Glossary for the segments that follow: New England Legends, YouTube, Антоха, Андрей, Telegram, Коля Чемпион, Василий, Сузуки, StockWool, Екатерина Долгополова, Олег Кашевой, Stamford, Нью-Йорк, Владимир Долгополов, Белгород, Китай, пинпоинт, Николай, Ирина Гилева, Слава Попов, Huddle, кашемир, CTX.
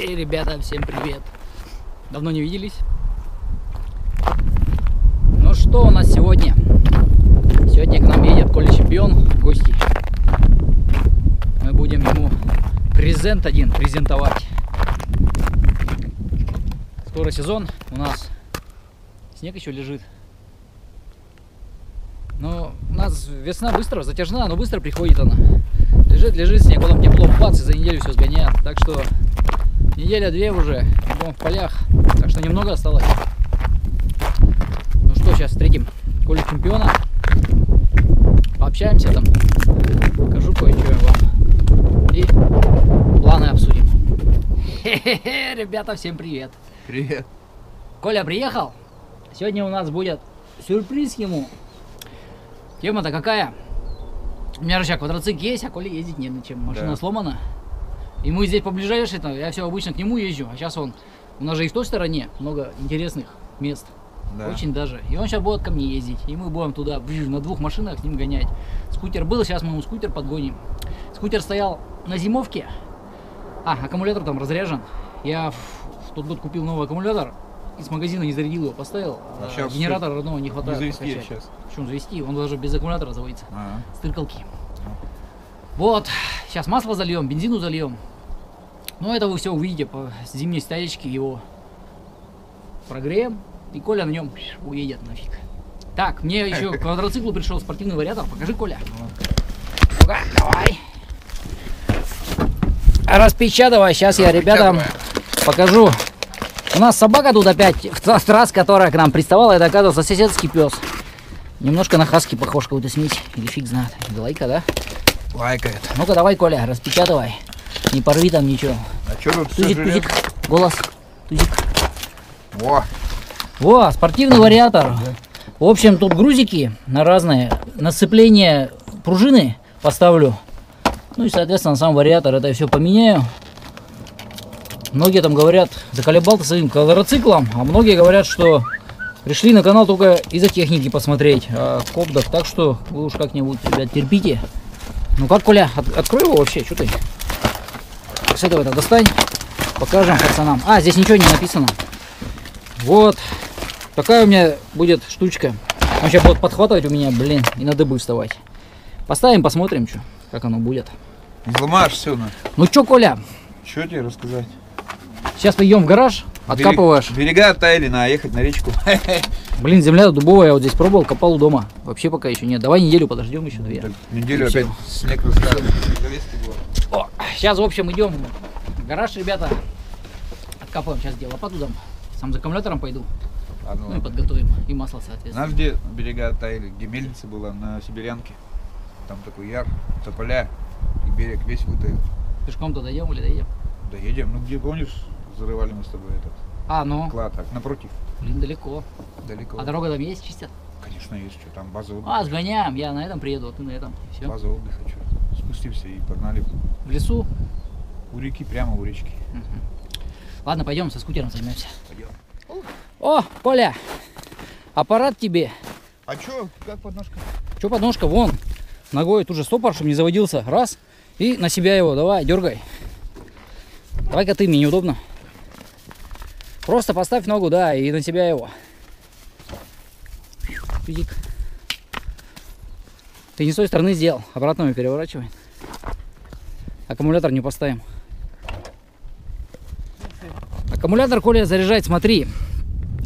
Эй, ребята, всем привет! Давно не виделись. Ну что у нас сегодня? Сегодня к нам едет Коля Чемпион в гости. Мы будем ему презент один презентовать. Скоро сезон, у нас снег еще лежит. Но у нас весна быстро, затяжна, но быстро приходит она. Лежит снег, потом тепло, бац, и за неделю все сгоняет. Так что неделя-две уже в полях, так что немного осталось. Ну что, сейчас встретим Колю Чемпиона, пообщаемся там, покажу кое-что вам и планы обсудим. Хе-хе-хе, ребята, всем привет! Привет! Коля приехал, сегодня у нас будет сюрприз ему. Тема-то какая? У меня же сейчас квадроцикл есть, а Коля ездить не на чем. Машина сломана. И мы здесь поближайше, я все обычно к нему езжу. А сейчас он, у нас же и в той стороне много интересных мест. Да. Очень даже. И он сейчас будет ко мне ездить. И мы будем туда, на двух машинах с ним гонять. Скутер был, сейчас мы ему скутер подгоним. Скутер стоял на зимовке. А, аккумулятор там разряжен. Я в тот год купил новый аккумулятор. Из магазина не зарядил его, поставил. А генератора родного не хватает. Не завести сейчас. Почему завести? Он даже без аккумулятора заводится. Стыркалки. Вот. Сейчас масло зальем, бензину зальем. Но это вы все увидите по зимней стоечке. Его прогреем. И Коля на нем уедет нафиг. Так, мне еще к квадроциклу пришел спортивный вариатор. Покажи, Коля. Ну-ка, давай. Распечатывай. Сейчас я ребятам покажу. У нас собака тут опять в тот раз, которая к нам приставала, это оказывается соседский пес. Немножко на хаски похож, какую-то смесь. Или фиг знает. Лайка, да? Лайкает. Ну-ка давай, Коля, распечатывай. Не порви там ничего. А что тут? Тузик, тузик. Голос. Тузик. Во. Во, спортивный вариатор. В общем, тут грузики на разные. На сцепление пружины поставлю. Ну и, соответственно, сам вариатор это все поменяю. Многие там говорят, заколебал ты своим квадроциклом, а многие говорят, что пришли на канал только из-за техники посмотреть, а кобдок, так что вы уж как-нибудь, ребят, терпите. Ну как, Коля, открой его вообще, что ты? С этого это достань, покажем пацанам. А, здесь ничего не написано. Вот, такая у меня будет штучка. Он сейчас будет подхватывать у меня, блин, и на дыбы вставать. Поставим, посмотрим, что, как оно будет. Взломаешь все, на. Ну что, Коля? Что тебе рассказать? Сейчас пойдем в гараж, откапываешь. Берега оттаяли, надо ехать на речку. Блин, земля дубовая, я вот здесь пробовал, копал у дома. Вообще пока еще нет. Давай неделю подождем, еще две. Так, неделю и опять все. Снег растает. Сейчас, в общем, идем в гараж, ребята. Откапываем, сейчас где лопату дам. Сам за аккумулятором пойду. А ну и подготовим. И масло, соответственно. Знаешь, где берега оттаяли? Где мельница была на Сибирянке. Там такой яр, тополя, и берег весь вытает. Пешком-то дойдем или доедем? Доедем. Ну где, помнишь? Зарывали мы с тобой этот клад, так, напротив. Блин, далеко. Далеко. А дорога там есть, чистят? Конечно есть, что там база отдыха. А, сгоняем, я на этом приеду, а ты на этом. Все. База отдыха, что. Спустимся и погнали. В лесу? У реки, прямо у речки. Угу. Ладно, пойдем со скутером займемся. Пойдем. О, Коля, аппарат тебе. А что, как подножка? Что подножка? Вон, ногой тут же стопор, чтобы не заводился. Раз, и на себя его, давай, дергай. Давай-ка ты, мне неудобно. Просто поставь ногу, да, и на тебя его. Физик. Ты не с той стороны сделал. Обратно переворачивай. Аккумулятор не поставим. Аккумулятор, Коля, заряжает, смотри.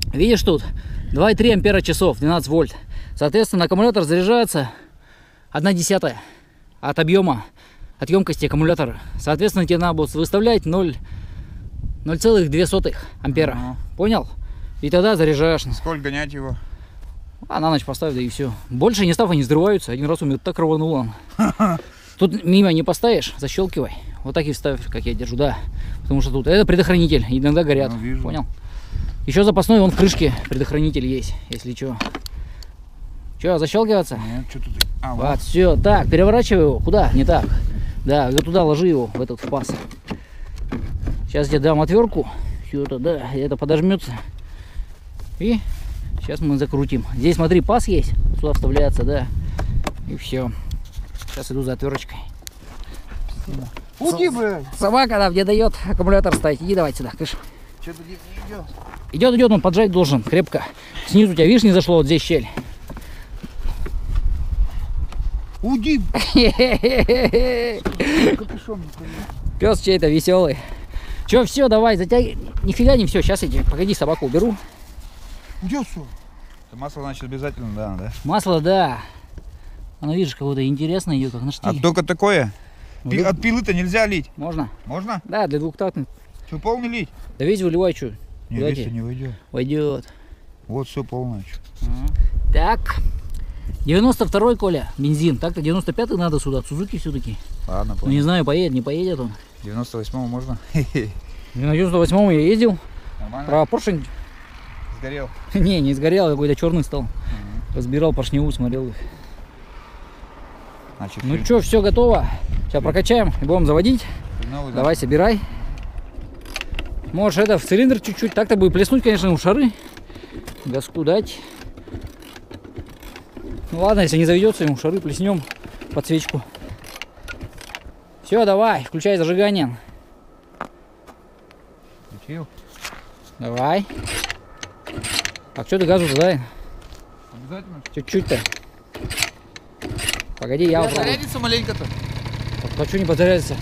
Видишь тут? 2,3 ампера часов, 12 вольт. Соответственно, аккумулятор заряжается 1/10 от объема, от емкости аккумулятора. Соответственно, тебе надо будет выставлять 0,2 ампера. Понял? И тогда заряжаешь. Сколько гонять его? А на ночь поставь, да и все. Больше не став, они взрываются. Один раз у меня так рвануло. Тут мимо не поставишь, защелкивай. Вот так и вставь, как я держу, да. Потому что тут это предохранитель, иногда горят. Понял? Еще запасной, вон в крышке предохранитель есть, если что. Че, защелкиваться? Нет, что тут... вот, все, так, переворачивай его. Куда? Не так. Да, вот туда ложи его, в этот паз. Сейчас я дам отвертку, все это, да, это подожмется. И сейчас мы закрутим. Здесь, смотри, паз есть, сюда вставляется, да. И все. Сейчас иду за отверточкой. Уйди, блин. Собака, да, где дает аккумулятор ставить. Иди, давай сюда, кыш. Что-то не идет. Идет, идет, он поджать должен крепко. Снизу у тебя, видишь, не зашло, вот здесь щель. Уйди. Пес чей-то веселый. Че, все, давай, затягивай. Нифига не все, сейчас иди. Погоди, собаку уберу. Где все? Масло, значит, обязательно, да, да? Масло, да. Оно, видишь, кого-то интересно идет, как на штыке. А только такое? Ну, от пилы-то нельзя лить. Можно. Можно? Да, для двухтактных. Все полный лить? Да весь выливай, что? Не, весь не войдет. Войдет. Вот все полное. Угу. Так. 92-й, Коля, бензин. Так-то 95-й надо сюда, от Сузуки все-таки. Ладно, понял. Ну, не знаю, поедет, не поедет он. 98-му можно? На 98-му я ездил. Нормально. Про поршень. Сгорел? Не, не сгорел, какой-то черный стал. Угу. Разбирал поршневую, смотрел их. Значит, ну что, все готово. Сейчас прокачаем и будем заводить. Новый, давай, да? Собирай. Можешь это в цилиндр чуть-чуть. Так-то будет плеснуть, конечно, у шары. Газку дать. Ну ладно, если не заведется, ему шары плеснем под свечку. Все, давай, включай зажигание. Включил. Давай. Так, что ты газу туда? Обязательно. Чуть-чуть-то. Погоди, я убрал. Зарядится маленько-то. А что не подзарядится?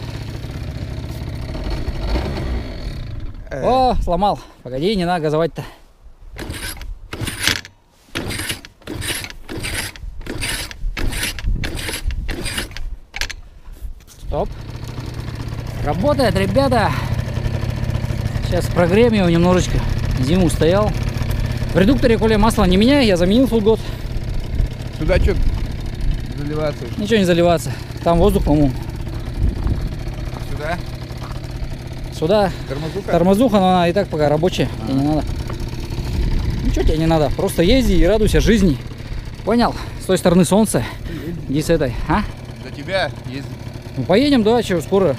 О, сломал. Погоди, не надо газовать-то. Стоп. Работает, ребята. Сейчас прогреем его немножечко. Зиму стоял. В редукторе, Коля, масло не меняю, я заменил в год. Сюда что? Заливаться. Ничего не заливаться. Там воздух, по-моему. Сюда? Сюда. Тормозуха? Тормозуха, но она и так пока рабочая. А -а -а. Тебе не надо. Ничего тебе не надо. Просто езди и радуйся жизни. Понял? С той стороны солнца. Иди с этой. А? За тебя езди. Ну, поедем, да, через скоро.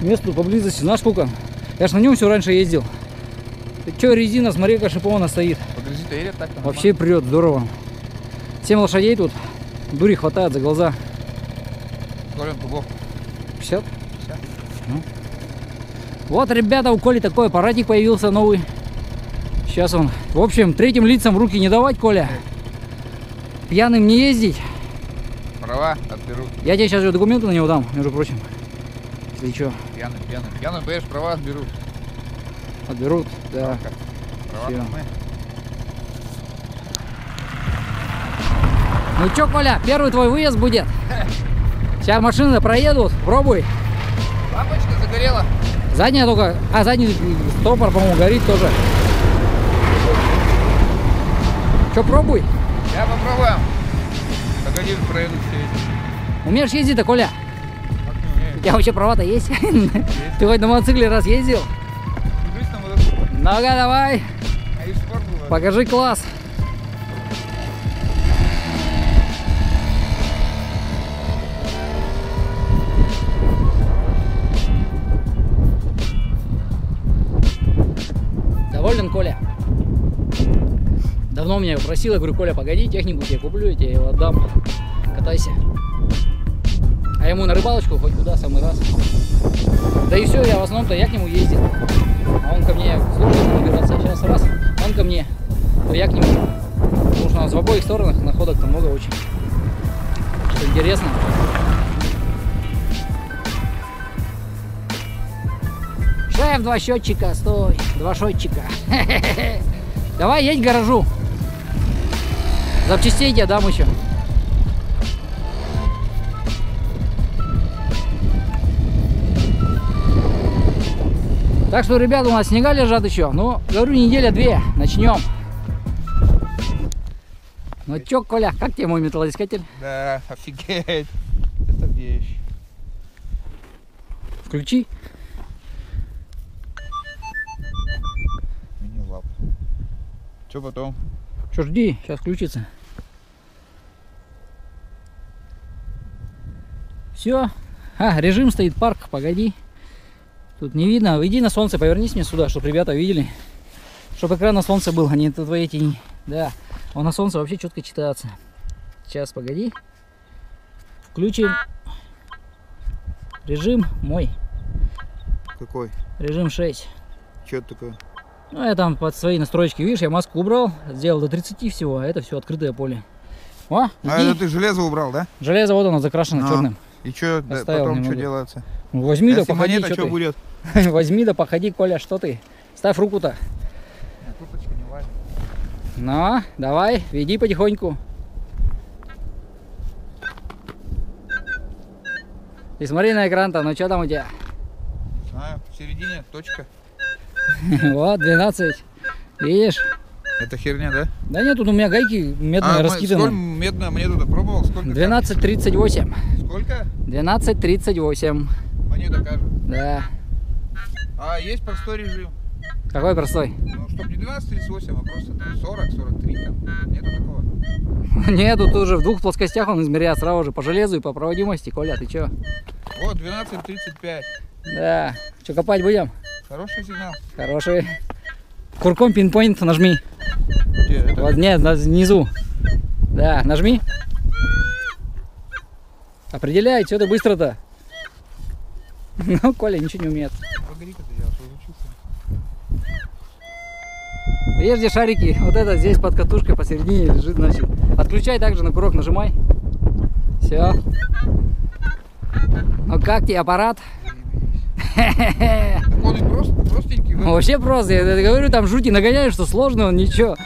Место поблизости. Знаешь, сколько? Я ж на нем все раньше ездил. Ты че, резина, смотри, как шипована стоит. Вообще прет, здорово. 7 лошадей тут. Дури хватает за глаза. 50? 50. Ну. Вот, ребята, у Коли такой аппаратик появился новый. Сейчас он. В общем, третьим лицам руки не давать, Коля. Пьяным не ездить. Права отберут. Я тебе сейчас же документы на него дам, между прочим. Если что. Пьяным, пьяным. Пьяным, конечно, права отберут. Отберут, да. Права мы. Ну чё, Коля, первый твой выезд будет. Сейчас машины проедут, пробуй. Лампочка загорела. Задняя только, а задний стопор, по-моему, горит тоже. Чё, пробуй? Я попробую. Погоди, проеду все эти. Умеешь ездить-то, Коля? У тебя вообще права-то есть? Есть. Ты хоть на мотоцикле раз ездил? Ну-ка, давай. Покажи класс. Доволен, Коля? Давно меня просил, я говорю, Коля, погоди, технику тебе куплю, я тебе его отдам, катайся. А ему на рыбалочку хоть куда, самый раз. Да и все, я в основном-то, я к нему ездил, а он ко мне, сложно набираться, сейчас раз, он ко мне, то я к нему. Потому что у нас в обоих сторонах находок-то много очень, что интересно. Шаем два счетчика, стой, два счетчика. Давай, едь к гаражу. Запчастей я дам еще. Так что, ребята, у нас снега лежат еще. Ну, говорю, неделя-две, начнем. Ну че, Коля, как тебе мой металлоискатель? Да, офигеть. Это вещь. Включи. Что потом? Что, жди, сейчас включится. Все. А, режим стоит, парк, погоди. Тут не видно. Иди на солнце, повернись мне сюда, чтобы ребята видели. Чтобы экран на солнце был, а не на твоей тени. Да, он на солнце вообще четко читается. Сейчас, погоди. Включим. Режим мой. Какой? Режим 6. Что это такое? Ну, я там под свои настройки, видишь, я маску убрал, сделал до 30 всего, а это все открытое поле. О, а это ты железо убрал, да? Железо, вот оно, закрашено черным. И что, да, потом что делается? Ну, возьми да походи, монета, что будет? Возьми да походи, Коля, что ты? Ставь руку-то. Ну, давай, веди потихоньку. И смотри на экран-то, ну что там у тебя? Не знаю, в середине точка. Вот, 12. Видишь? Это херня, да? Да нет, тут у меня гайки медные раскиданы. Сколько медно? Мне туда пробовал? 12.38. Сколько? 12.38. Мне докажут. Да. А есть простой режим? Какой простой? Ну, чтобы не 12.38, а просто 40-43 там. Нету такого? Нету, тут же в двух плоскостях он измеряет сразу же по железу и по проводимости. Коля, ты чё? Вот, 12.35. Да. Чё, копать будем? Хороший сигнал. Хороший. Курком пинпоинт нажми. Где, это? Вот, нет, внизу. Да, нажми. Определяй, что ты быстро-то. Ну, Коля ничего не умеет. Погоди-ка, я разучился. Видишь, где шарики? Вот это здесь под катушкой посередине лежит, значит. Отключай также на курок, нажимай. Все. Ну как тебе аппарат? Он простенький, да? Вообще просто, я говорю, там жути нагоняю, что сложно, он ничего.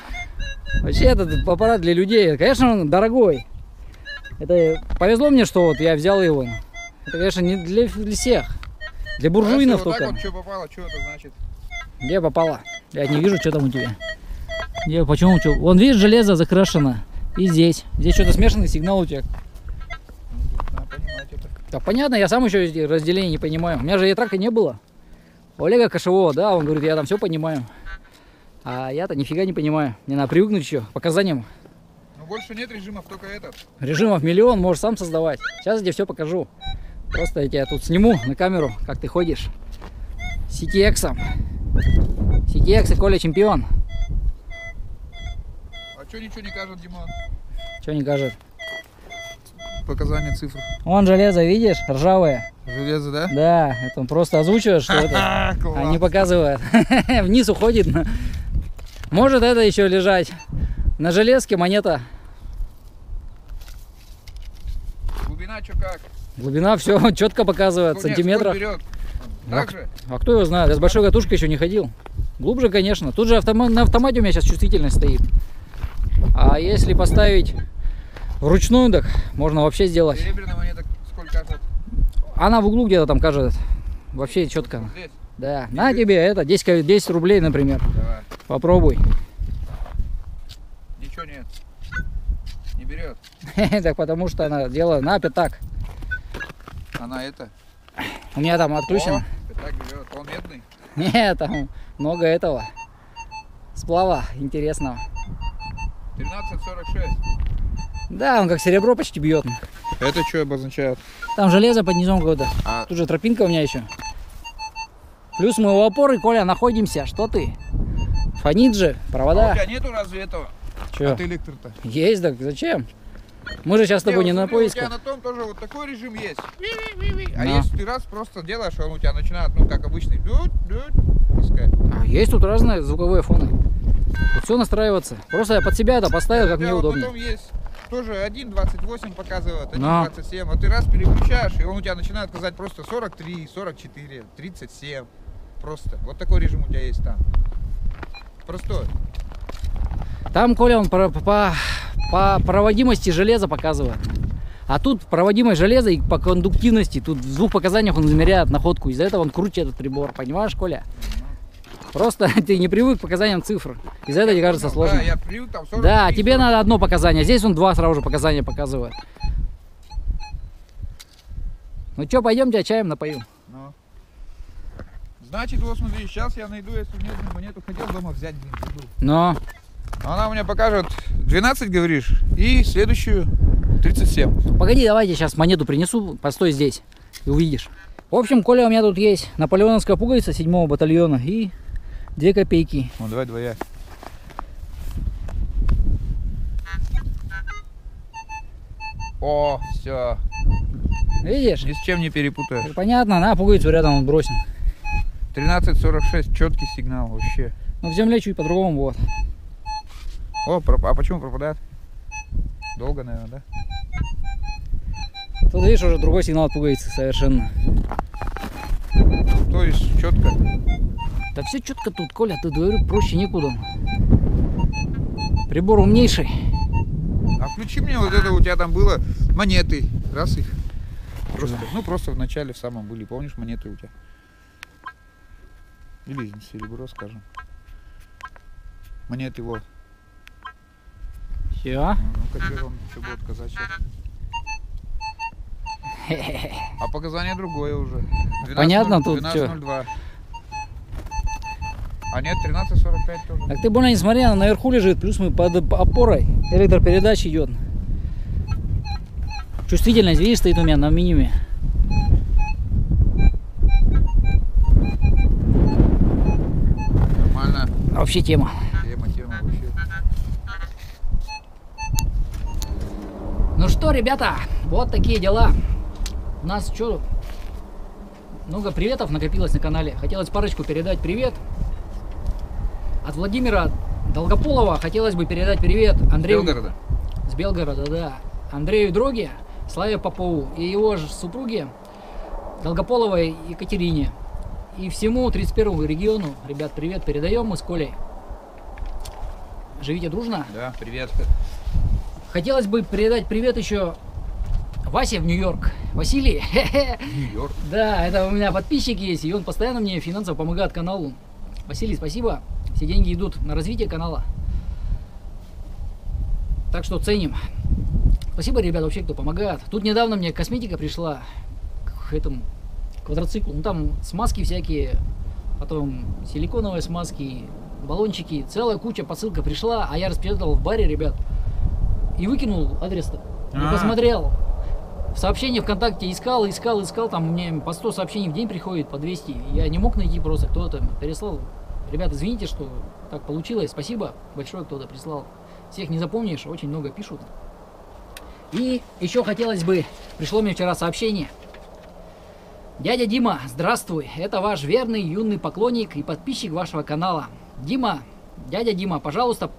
Вообще этот аппарат для людей, конечно, он дорогой. Это повезло мне, что вот я взял его. Это, конечно, не для всех, для буржуинов только. Вот так вот, что попало, что это значит? Где попало? Я не вижу, что там у тебя. Где, почему, что? Вон, видишь, железо закрашено. И здесь. Здесь что-то смешанный сигнал у тебя. Да понятно, я сам еще разделение не понимаю. У меня же ятрака не было. У Олега Кашевого, да, он говорит, я там все понимаю. А я-то нифига не понимаю. Мне надо привыкнуть еще к показаниям. Но больше нет режимов, только этот. Режимов миллион, можешь сам создавать. Сейчас я тебе все покажу. Просто я тебя тут сниму на камеру, как ты ходишь. CTX. CTX и Коля Чемпион. А что ничего не кажет, Диман? Что не кажет? Показания цифр. Вон железо, видишь, ржавое. Железо, да? Да, это он просто озвучивает, что это, а не показывает. Вниз уходит. Может это еще лежать. На железке монета. Глубина что как? Глубина все четко показывает, в сантиметрах. А кто его знает? Я с большой катушкой еще не ходил. Глубже, конечно. Тут же на автомате у меня сейчас чувствительность стоит. А если поставить... Вручную так можно вообще сделать. Серебряная монета сколько кажется? Она в углу где-то там кажется. Вообще четко. Здесь? Да. Здесь? На тебе это 10 рублей, например. Давай. Попробуй. Ничего нет. Не берет. Так потому что она делает на пятак. Она это? У меня там отключено. Пятак берет. Он медный? Нет, там много этого. Сплава интересного. 13.46. Да, он как серебро почти бьет. Это что обозначает? Там железо под низом какое-то. А... Тут же тропинка у меня еще. Плюс мы у опоры, Коля, находимся. Что ты? Фонит же, провода. А у тебя нету разве этого? Че? От электро-то? Есть, так зачем? Мы же сейчас с тобой не на поисках. У тебя на том тоже вот такой режим есть. А если ты раз просто делаешь, он у тебя начинает, ну как обычный. А есть тут разные звуковые фоны. Тут все настраивается. Просто я под себя это поставил, как мне удобно. Потом есть. Тоже 1.28 показывает, 1.27, а ты раз переключаешь, и он у тебя начинает казать просто 43, 44, 37, просто. Вот такой режим у тебя есть там. Простой. Там, Коля, он по проводимости железа показывает. А тут проводимость железа и по кондуктивности, тут в двух показаниях он измеряет находку, из-за этого он круче этот прибор, понимаешь, Коля? Просто ты не привык к показаниям цифр. Из-за этого тебе кажется сложно. Да, я привык, там 43, да, тебе 40. Надо одно показание. Здесь он два сразу же показания показывает. Ну что, пойдем, тебя чаем напою. Ну. Значит, вот смотри, сейчас я найду, если нет, монету хотел дома взять. Но. Она у меня покажет 12, говоришь, и следующую 37. Погоди, давайте сейчас монету принесу, постой здесь и увидишь. В общем, Коля, у меня тут есть наполеоновская пуговица 7-го батальона и 2 копейки. Ну, давай двоя. О, все. Видишь? Ни с чем не перепутаешь. Понятно, на пуговицу рядом он бросил. 13.46, четкий сигнал вообще. Но в земле чуть по-другому вот. О, а почему пропадает? Долго, наверное, да? Тут, видишь, уже другой сигнал от пуговицы совершенно. То есть четко? Да все четко тут, Коля, ты говорю, проще некуда. Прибор умнейший. А включи мне вот это, у тебя там было монеты. Раз их. Просто, ну, просто в начале в самом были. Помнишь, монеты у тебя? Или серебро, скажем. Монеты вот. Все. Ну-ка, первым, что будет казачий. А показания другое уже. 12, понятно 0, 12, тут 12.02. А нет, 13.45 тоже. Так ты больно не смотри, она наверху лежит. Плюс мы под опорой. Электропередача идет. Чувствительность, видишь, стоит у меня на минимуме. Нормально. А вообще тема. Тема вообще. Ну что, ребята, вот такие дела. У нас что, много приветов накопилось на канале. Хотелось парочку передать привет. От Владимира Долгополова хотелось бы передать привет Андрею. С Белгорода. С Белгорода, да. Андрею Дроге, Славе Попову и его же супруге Долгополовой Екатерине. И всему 31-му региону, ребят, привет передаем мы с Колей. Живите дружно. Да, привет. Хотелось бы передать привет еще Васе в Нью-Йорк. Василий. Нью-Йорк. Да, это у меня подписчик есть, и он постоянно мне финансово помогает каналу. Василий, спасибо. Все деньги идут на развитие канала. Так что ценим. Спасибо, ребят, вообще, кто помогает. Тут недавно мне косметика пришла к этому квадроциклу. Ну, там смазки всякие, потом силиконовые смазки, баллончики. Целая куча, посылка пришла, а я распечатал в баре, ребят, и выкинул адрес-то. Не посмотрел. В сообщении ВКонтакте искал. Там мне по 100 сообщений в день приходит, по 200. Я не мог найти просто, кто-то переслал. Ребята, извините, что так получилось. Спасибо большое, кто-то прислал. Всех не запомнишь, очень много пишут. И еще хотелось бы, пришло мне вчера сообщение. Дядя Дима, здравствуй. Это ваш верный юный поклонник и подписчик вашего канала. Дима, дядя Дима, пожалуйста,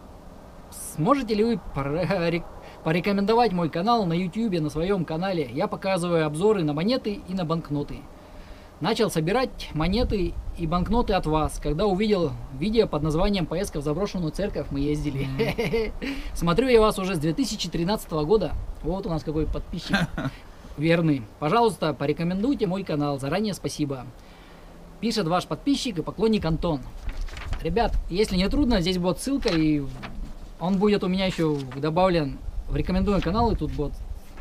сможете ли вы порекомендовать мой канал на YouTube, на своем канале? Я показываю обзоры на монеты и на банкноты. Начал собирать монеты и банкноты от вас, когда увидел видео под названием «Поездка в заброшенную церковь, мы ездили». Смотрю я вас уже с 2013 года. Вот у нас какой подписчик верный. Пожалуйста, порекомендуйте мой канал. Заранее спасибо. Пишет ваш подписчик и поклонник Антон. Ребят, если не трудно, здесь будет ссылка, и он будет у меня еще добавлен в рекомендуемый канал, и тут будет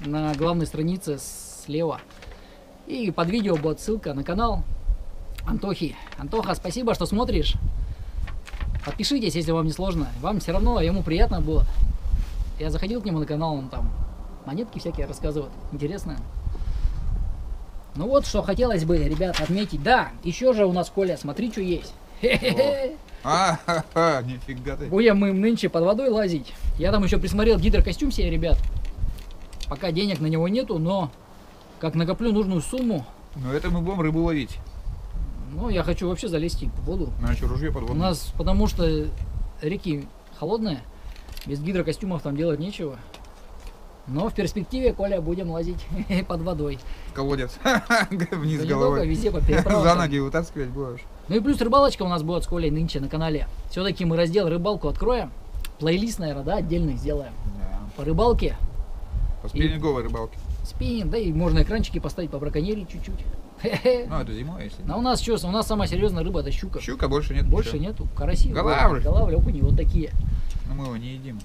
на главной странице слева. И под видео будет ссылка на канал Антохи. Антоха, спасибо, что смотришь. Подпишитесь, если вам не сложно. Вам все равно, ему приятно было. Я заходил к нему на канал, он там монетки всякие рассказывает. Интересно. Ну вот, что хотелось бы, ребят, отметить. Да, еще же у нас, Коля, смотри, что есть. Нифига ты. Будем мы нынче под водой лазить. Я там еще присмотрел гидрокостюм себе, ребят. Пока денег на него нету, но как накоплю нужную сумму. Но это мы будем рыбу ловить. Ну, я хочу вообще залезть в воду. Значит, ружье под воду. У нас, потому что реки холодные, без гидрокостюмов там делать нечего. Но в перспективе, Коля, будем лазить под водой. Колодец. Вниз головой. Везде по переправам. За ноги вытаскивать будешь. Ну и плюс рыбалочка у нас будет с Колей нынче на канале. Все-таки мы раздел рыбалку откроем. Плейлист, наверное, да, отдельный сделаем. По рыбалке. По спиннинговой рыбалке. Спиннинг, да, и можно экранчики поставить по браконьерии чуть-чуть. Ну, это зимой, если. А у нас что? У нас самая серьезная рыба это щука. Щука больше нет. Больше ничего. Нету. Караси. Голавль. Голавль, окуни вот такие. Но мы его не едим.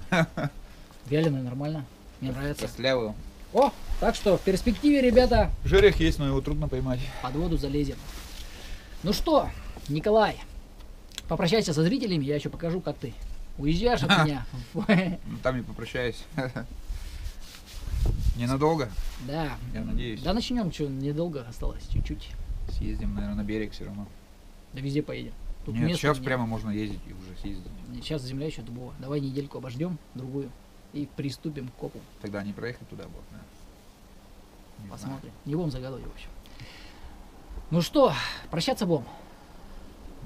Вяленые нормально. Мне нравится. Слявую. О, так что в перспективе, ребята. Жерех есть, но его трудно поймать. Под воду залезем. Ну что, Николай, попрощайся со зрителями, я еще покажу, как ты уезжаешь от меня. Ну, там не попрощаюсь. Ненадолго? Да. Я надеюсь. Да начнем, что недолго осталось, чуть-чуть. Съездим, наверное, на берег все равно. Да везде поедем. Тут нет, сейчас нет. Прямо можно ездить и уже съездить. Сейчас земля еще дубова. Давай недельку обождем, другую, и приступим к копу. Тогда не проехать туда будет, да? Посмотрим. Не будем загадывать, в общем. Ну что, прощаться будем.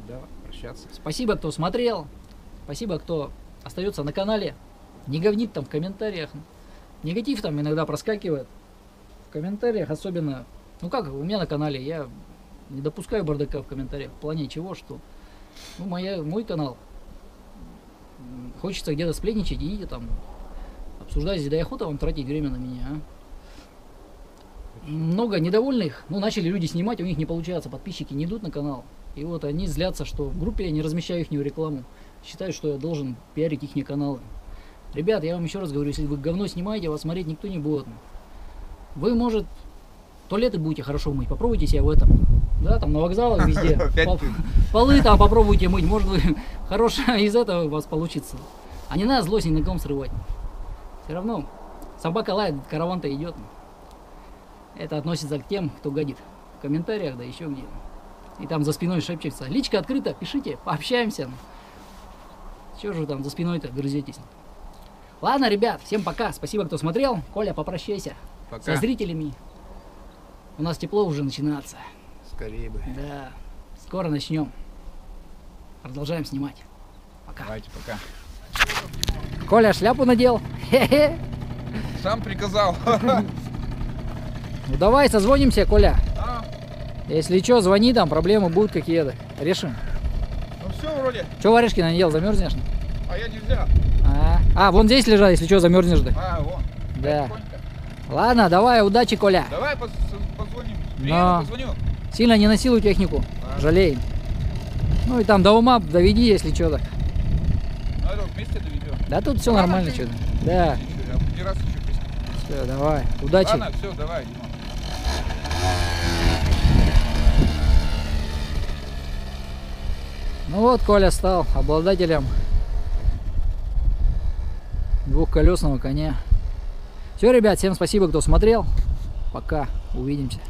да, прощаться. Спасибо, кто смотрел. Спасибо, кто остается на канале. Не говнит там в комментариях. Негатив там иногда проскакивает. В комментариях особенно... Ну как, у меня на канале я не допускаю бардака в комментариях. В плане чего, что... Ну, мой канал. Хочется где-то сплетничать, идите там. Обсуждайте, да и охота вам тратить время на меня, а? Много недовольных, ну, начали люди снимать, у них не получается, подписчики не идут на канал. И вот они злятся, что в группе я не размещаю их рекламу. Считают, что я должен пиарить их каналы. Ребят, я вам еще раз говорю, если вы говно снимаете, вас смотреть никто не будет. Вы, может, туалеты будете хорошо мыть, попробуйте себя в этом. Да, там на вокзалах везде. Полы там попробуйте мыть, может, вы хорошее из этого у вас получится. А не надо злость на ком срывать. Все равно собака лает, караван-то идет. Это относится к тем, кто гадит в комментариях, да еще где. И там за спиной шепчется. Личка открыта, пишите, пообщаемся. Чего же вы там за спиной-то грызетесь? Ладно, ребят, всем пока. Спасибо, кто смотрел. Коля, попрощайся. Пока. Со зрителями. У нас тепло уже начинается. Скорее бы. Да. Скоро начнем. Продолжаем снимать. Пока. Давайте, пока. Коля шляпу надел. Сам приказал. Ну давай созвонимся, Коля. Да. Если что, звони, там проблемы будут какие-то. Решим. Ну все вроде. Че варежки надел, замерзнешь? А я нельзя. А вон здесь лежат, если что, замерзнешь. Да. А, вон. Да. Ладно, давай, удачи, Коля. Давай позвоним. Но... позвоню. Сильно не насилуй технику. А. Жалеем. Ну и там до ума доведи, если что так. Надо вместе доведем. Да тут все нормально, что-то. Да. Все, давай. Удачи. Ладно, все, давай, Дима. Ну вот Коля стал обладателем двухколесного коня. Все, ребят, всем спасибо, кто смотрел. Пока, увидимся.